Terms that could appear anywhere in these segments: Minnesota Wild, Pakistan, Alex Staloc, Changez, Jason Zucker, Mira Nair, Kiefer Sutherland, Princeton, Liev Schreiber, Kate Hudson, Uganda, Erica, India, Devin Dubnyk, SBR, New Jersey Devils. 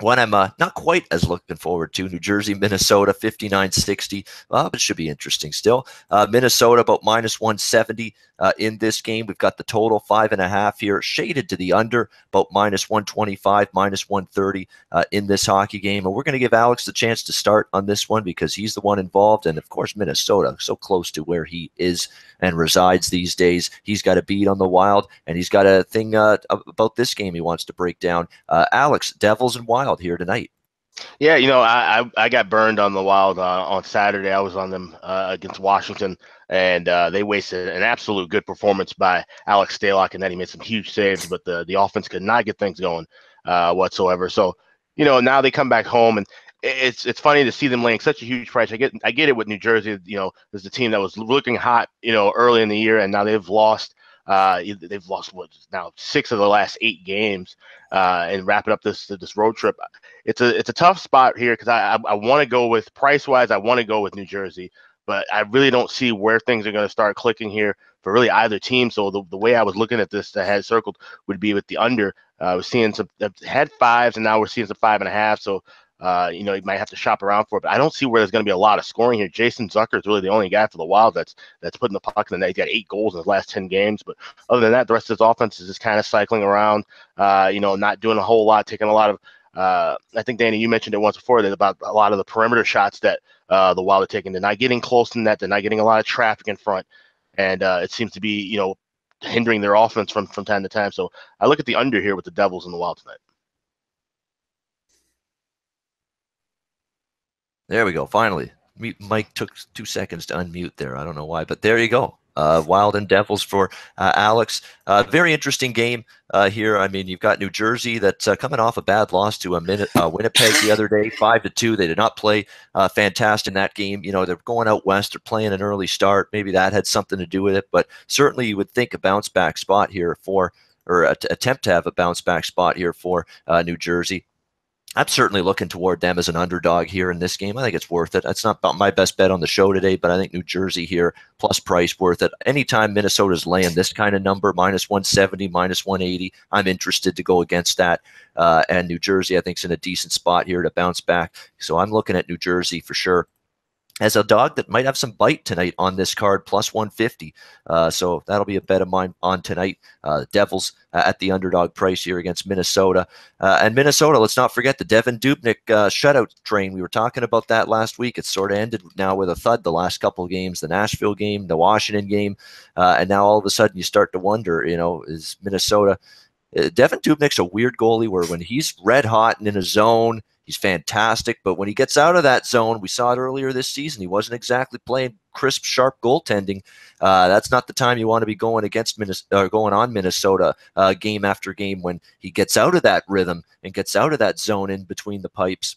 One I'm not quite as looking forward to, New Jersey, Minnesota, 59-60. But it should be interesting still. Minnesota, about minus 170 in this game. We've got the total 5.5 here, shaded to the under, about minus 125, minus 130 in this hockey game. And we're going to give Alex the chance to start on this one because he's the one involved. And, of course, Minnesota, so close to where he is and resides these days. He's got a beat on the Wild, and he's got a thing about this game he wants to break down. Alex, Devils and Wild here tonight. Yeah, you know, I got burned on the Wild on Saturday. I was on them against Washington, and they wasted an absolute good performance by Alex Staloc, and then he made some huge saves, but the offense could not get things going whatsoever. So, you know, now they come back home, and it's funny to see them laying such a huge price. I get it with New Jersey. You know, there's a team that was looking hot, you know, early in the year, and now they've lost. They've lost what now 6 of the last 8 games, and wrapping up this road trip. It's a tough spot here because I want to go with price wise. I want to go with New Jersey, but I really don't see where things are going to start clicking here for really either team. So the way I was looking at this, that I had circled would be with the under. We're seeing some had 5s, and now we're seeing some 5.5. So you know, you might have to shop around for it, but I don't see where there's going to be a lot of scoring here. Jason Zucker is really the only guy for the Wild that's putting the puck in the net. He's got 8 goals in his last 10 games, but other than that, the rest of his offense is just kind of cycling around, you know, not doing a whole lot, taking a lot of, I think, Danny, you mentioned it once before, that about a lot of the perimeter shots that the Wild are taking. They're not getting close to the net. They're not getting a lot of traffic in front, and it seems to be, you know, hindering their offense from time to time. So I look at the under here with the Devils and the Wild tonight. There we go. Finally, Mike took 2 seconds to unmute there. I don't know why, but there you go. Wild and Devils for Alex. Very interesting game here. I mean, you've got New Jersey that's coming off a bad loss to Winnipeg the other day, 5-2. They did not play fantastic in that game. You know, they're going out west. They're playing an early start. Maybe that had something to do with it, but certainly you would think a bounce back spot here for, or attempt to have a bounce back spot here for New Jersey. I'm certainly looking toward them as an underdog here in this game. I think it's worth it. That's not my best bet on the show today, but I think New Jersey here, plus price, worth it. Anytime Minnesota's laying this kind of number, minus 170, minus 180, I'm interested to go against that. And New Jersey, I think, is in a decent spot here to bounce back. So I'm looking at New Jersey for sure as a dog that might have some bite tonight on this card, plus 150. So that'll be a bet of mine on tonight. Devils at the underdog price here against Minnesota. And Minnesota, let's not forget the Devin Dubnyk shutout train. We were talking about that last week. It sort of ended now with a thud the last couple of games, the Nashville game, the Washington game. And now all of a sudden you start to wonder, you know, is Minnesota... Devin Dubnyk's a weird goalie where when he's red hot and in a zone, he's fantastic. But when he gets out of that zone, we saw it earlier this season, he wasn't exactly playing crisp, sharp goaltending. That's not the time you want to be going against Minnesota game after game when he gets out of that rhythm and gets out of that zone in between the pipes,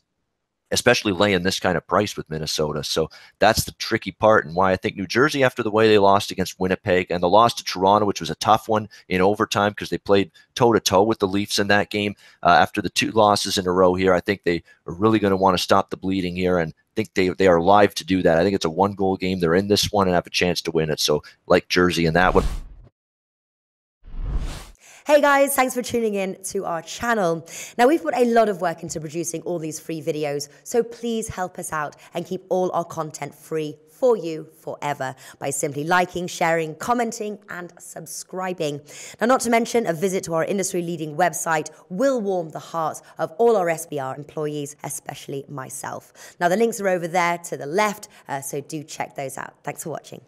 especially laying this kind of price with Minnesota. So that's the tricky part and why I think New Jersey, after the way they lost against Winnipeg and the loss to Toronto, which was a tough one in overtime because they played toe-to-toe with the Leafs in that game, after the 2 losses in a row here, I think they are really going to want to stop the bleeding here, and I think they are live to do that. I think it's a 1-goal game. They're in this one and have a chance to win it. So like Jersey in that one. Hey guys, thanks for tuning in to our channel. Now, we've put a lot of work into producing all these free videos, so please help us out and keep all our content free for you forever by simply liking, sharing, commenting, and subscribing. Now, not to mention, a visit to our industry-leading website will warm the hearts of all our SBR employees, especially myself. Now, the links are over there to the left, so do check those out. Thanks for watching.